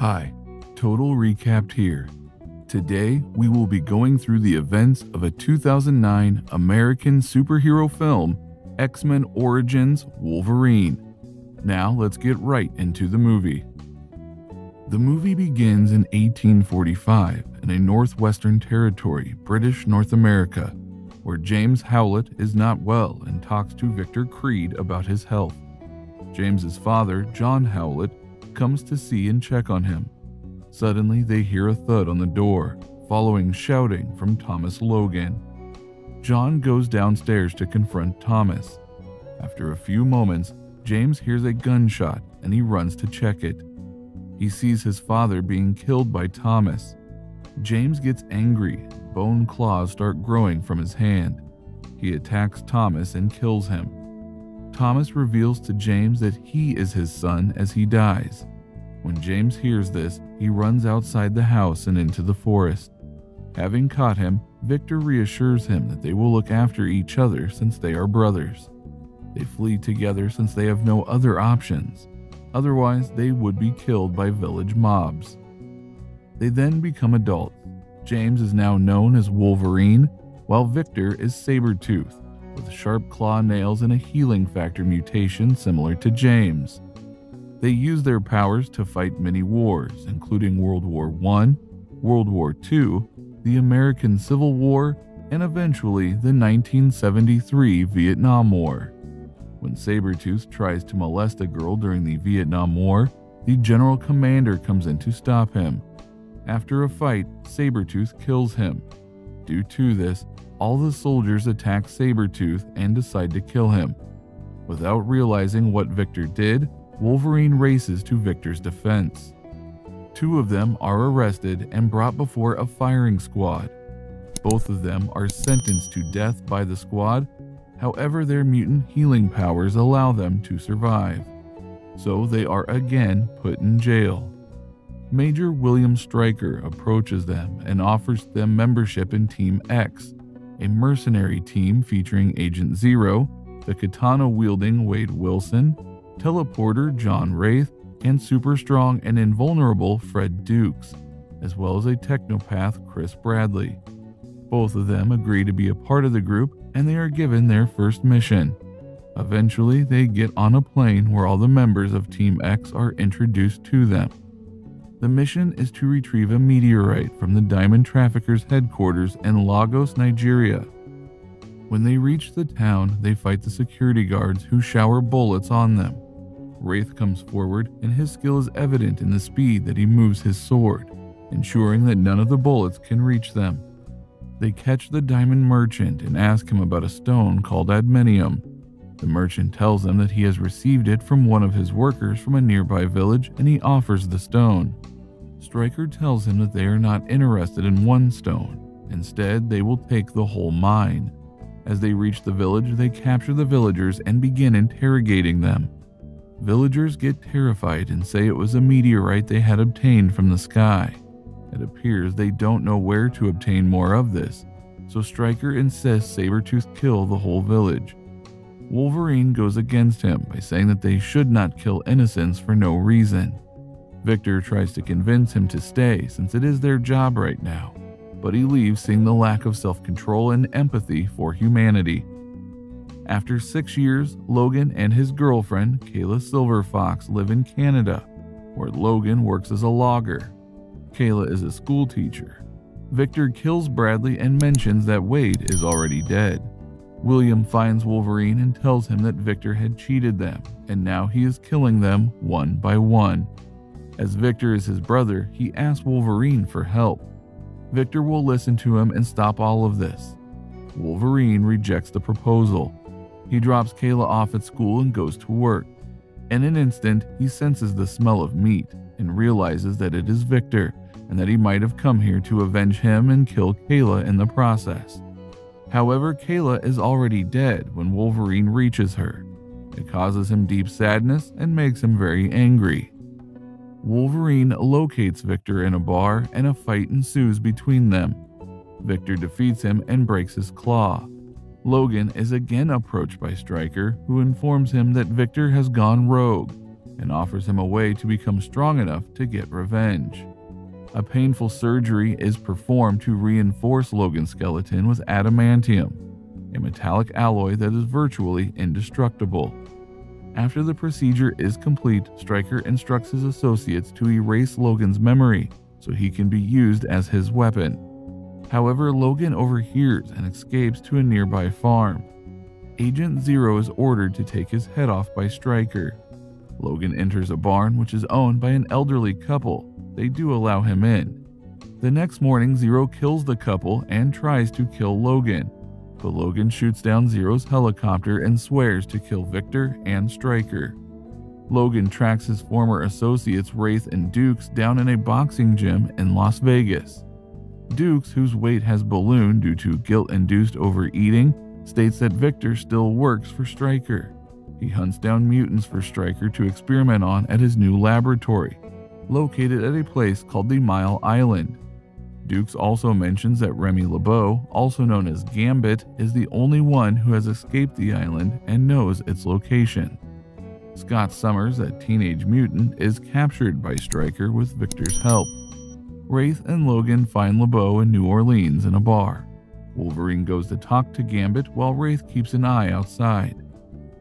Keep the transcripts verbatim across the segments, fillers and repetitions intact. Hi, total recapped here. Today, we will be going through the events of a two thousand nine American superhero film, X-Men Origins Wolverine. Now, let's get right into the movie. The movie begins in eighteen forty-five in a northwestern territory, British North America, where James Howlett is not well and talks to Victor Creed about his health. James's father, John Howlett, comes to see and check on him. Suddenly, they hear a thud on the door, following shouting from Thomas Logan. John goes downstairs to confront Thomas. After a few moments, James hears a gunshot and he runs to check it. He sees his father being killed by Thomas. James gets angry. Bone claws start growing from his hand. He attacks Thomas and kills him. Thomas reveals to James that he is his son as he dies. When James hears this, he runs outside the house and into the forest. Having caught him, Victor reassures him that they will look after each other since they are brothers. They flee together since they have no other options. Otherwise, they would be killed by village mobs. They then become adults. James is now known as Wolverine, while Victor is Sabretooth, with sharp claw nails and a healing factor mutation similar to James. They use their powers to fight many wars, including World War One, World War Two, the American Civil War, and eventually the nineteen seventy-three Vietnam War. When Sabretooth tries to molest a girl during the Vietnam War, the General Commander comes in to stop him. After a fight, Sabretooth kills him. Due to this, all the soldiers attack Sabretooth and decide to kill him. Without realizing what Victor did, Wolverine races to Victor's defense. Two of them are arrested and brought before a firing squad. Both of them are sentenced to death by the squad, however their mutant healing powers allow them to survive. So they are again put in jail. Major William Stryker approaches them and offers them membership in Team X, a mercenary team featuring Agent Zero, the katana-wielding Wade Wilson, teleporter John Wraith, and super strong and invulnerable Fred Dukes, as well as a technopath Chris Bradley. Both of them agree to be a part of the group and they are given their first mission. Eventually, they get on a plane where all the members of Team X are introduced to them. The mission is to retrieve a meteorite from the diamond traffickers' headquarters in Lagos, Nigeria. When they reach the town, they fight the security guards who shower bullets on them. Wraith comes forward and his skill is evident in the speed that he moves his sword, ensuring that none of the bullets can reach them. They catch the diamond merchant and ask him about a stone called Adamantium. The merchant tells them that he has received it from one of his workers from a nearby village and he offers the stone. Stryker tells him that they are not interested in one stone. Instead, they will take the whole mine. As they reach the village, they capture the villagers and begin interrogating them. Villagers get terrified and say it was a meteorite they had obtained from the sky. It appears they don't know where to obtain more of this, so Stryker insists Sabretooth kill the whole village. Wolverine goes against him by saying that they should not kill innocents for no reason. Victor tries to convince him to stay since it is their job right now, but he leaves seeing the lack of self-control and empathy for humanity. After six years, Logan and his girlfriend, Kayla Silverfox, live in Canada, where Logan works as a logger. Kayla is a school teacher. Victor kills Bradley and mentions that Wade is already dead. William finds Wolverine and tells him that Victor had cheated them, and now he is killing them one by one. As Victor is his brother, he asks Wolverine for help. Victor will listen to him and stop all of this. Wolverine rejects the proposal. He drops Kayla off at school and goes to work. In an instant, he senses the smell of meat and realizes that it is Victor and that he might have come here to avenge him and kill Kayla in the process. However, Kayla is already dead when Wolverine reaches her. It causes him deep sadness and makes him very angry. Wolverine locates Victor in a bar and a fight ensues between them. Victor defeats him and breaks his claw. Logan is again approached by Stryker, who informs him that Victor has gone rogue and offers him a way to become strong enough to get revenge. A painful surgery is performed to reinforce Logan's skeleton with adamantium, a metallic alloy that is virtually indestructible. After the procedure is complete, Stryker instructs his associates to erase Logan's memory so he can be used as his weapon. However, Logan overhears and escapes to a nearby farm. Agent Zero is ordered to take his head off by Stryker. Logan enters a barn which is owned by an elderly couple. They do allow him in. The next morning, Zero kills the couple and tries to kill Logan, but Logan shoots down Zero's helicopter and swears to kill Victor and Stryker. Logan tracks his former associates Wraith and Dukes down in a boxing gym in Las Vegas. Dukes, whose weight has ballooned due to guilt-induced overeating, states that Victor still works for Stryker. He hunts down mutants for Stryker to experiment on at his new laboratory, located at a place called the Mile Island. Dukes also mentions that Remy LeBeau, also known as Gambit, is the only one who has escaped the island and knows its location. Scott Summers, a teenage mutant, is captured by Stryker with Victor's help. Wraith and Logan find LeBeau in New Orleans in a bar. Wolverine goes to talk to Gambit while Wraith keeps an eye outside.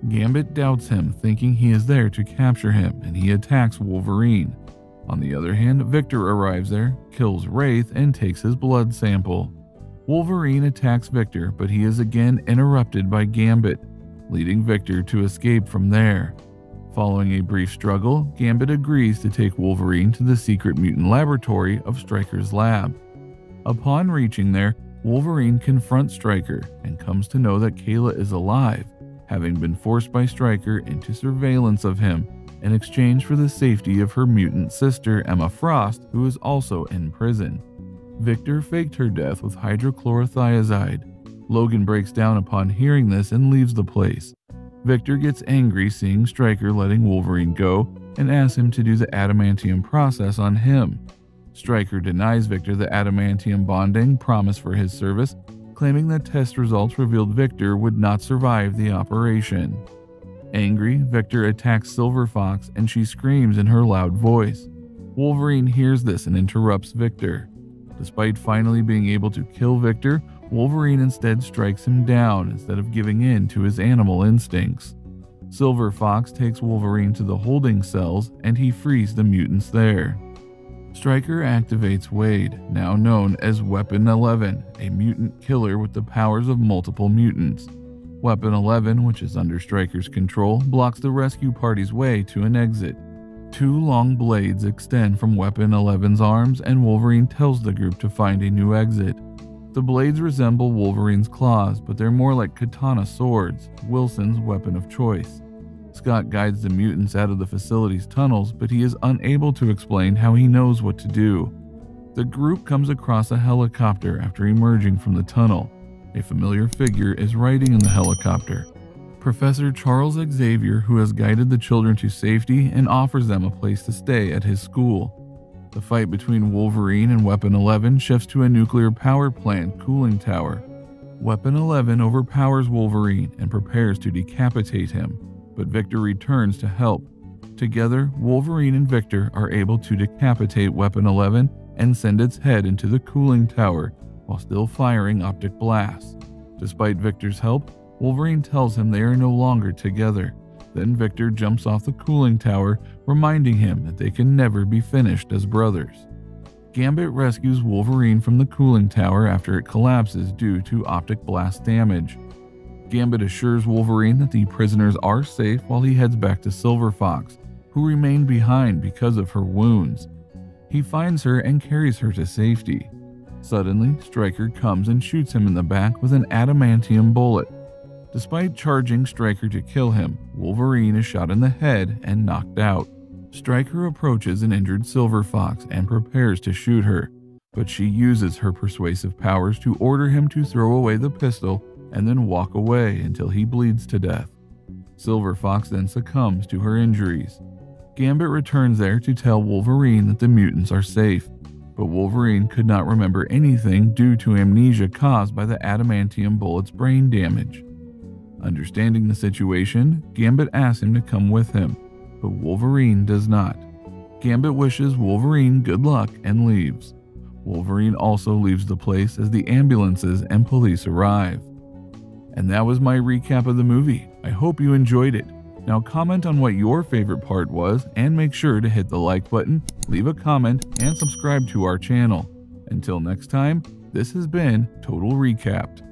Gambit doubts him, thinking he is there to capture him, and he attacks Wolverine. On the other hand, Victor arrives there, kills Wraith, and takes his blood sample. Wolverine attacks Victor, but he is again interrupted by Gambit, leading Victor to escape from there. Following a brief struggle, Gambit agrees to take Wolverine to the secret mutant laboratory of Stryker's lab. Upon reaching there, Wolverine confronts Stryker and comes to know that Kayla is alive, having been forced by Stryker into surveillance of him in exchange for the safety of her mutant sister Emma Frost, who is also in prison. Victor faked her death with hydrochlorothiazide. Logan breaks down upon hearing this and leaves the place. Victor gets angry seeing Stryker letting Wolverine go and asks him to do the adamantium process on him. Stryker denies Victor the adamantium bonding promised for his service, claiming that test results revealed Victor would not survive the operation. Angry, Victor attacks Silverfox and she screams in her loud voice. Wolverine hears this and interrupts Victor. Despite finally being able to kill Victor, Wolverine instead strikes him down instead of giving in to his animal instincts. Silver Fox takes Wolverine to the holding cells and he frees the mutants there. Stryker activates Wade, now known as Weapon eleven, a mutant killer with the powers of multiple mutants. Weapon eleven, which is under Stryker's control, blocks the rescue party's way to an exit. Two long blades extend from Weapon eleven's arms and Wolverine tells the group to find a new exit. The blades resemble Wolverine's claws, but they're more like katana swords, Wilson's weapon of choice. Scott guides the mutants out of the facility's tunnels, but he is unable to explain how he knows what to do. The group comes across a helicopter after emerging from the tunnel. A familiar figure is riding in the helicopter, Professor Charles Xavier, who has guided the children to safety and offers them a place to stay at his school. The fight between Wolverine and Weapon eleven shifts to a nuclear power plant cooling tower. Weapon eleven overpowers Wolverine and prepares to decapitate him, but Victor returns to help. Together, Wolverine and Victor are able to decapitate Weapon eleven and send its head into the cooling tower while still firing optic blasts. Despite Victor's help, Wolverine tells him they are no longer together. Then Victor jumps off the cooling tower, reminding him that they can never be finished as brothers. Gambit rescues Wolverine from the cooling tower after it collapses due to optic blast damage. Gambit assures Wolverine that the prisoners are safe while he heads back to Silver Fox, who remained behind because of her wounds. He finds her and carries her to safety. Suddenly, Stryker comes and shoots him in the back with an adamantium bullet. Despite charging Stryker to kill him, Wolverine is shot in the head and knocked out. Stryker approaches an injured Silver Fox and prepares to shoot her, but she uses her persuasive powers to order him to throw away the pistol and then walk away until he bleeds to death. Silver Fox then succumbs to her injuries. Gambit returns there to tell Wolverine that the mutants are safe, but Wolverine could not remember anything due to amnesia caused by the adamantium bullet's brain damage. Understanding the situation, Gambit asks him to come with him. but Wolverine does not. Gambit wishes Wolverine good luck and leaves. Wolverine also leaves the place as the ambulances and police arrive. And that was my recap of the movie. I hope you enjoyed it. Now comment on what your favorite part was and make sure to hit the like button, leave a comment, and subscribe to our channel. Until next time, this has been Total Recapped.